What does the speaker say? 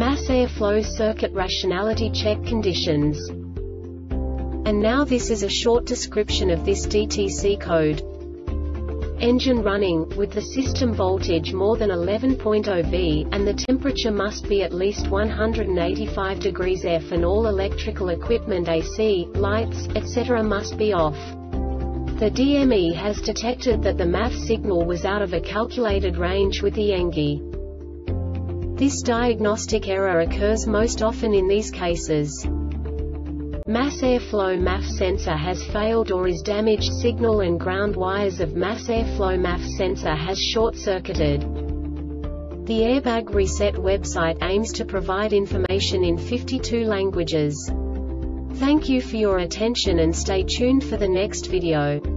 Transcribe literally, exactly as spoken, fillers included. mass airflow circuit rationality check conditions. And now this is a short description of this D T C code. Engine running, with the system voltage more than eleven point zero volts, and the temperature must be at least one hundred eighty-five degrees Fahrenheit and all electrical equipment, A C, lights, et cetera must be off. The D M E has detected that the M A F signal was out of a calculated range with the E N G I. This diagnostic error occurs most often in these cases. Mass airflow M A F sensor has failed or is damaged. Signal and ground wires of mass airflow M A F sensor has short-circuited. The Airbag Reset website aims to provide information in fifty-two languages. Thank you for your attention and stay tuned for the next video.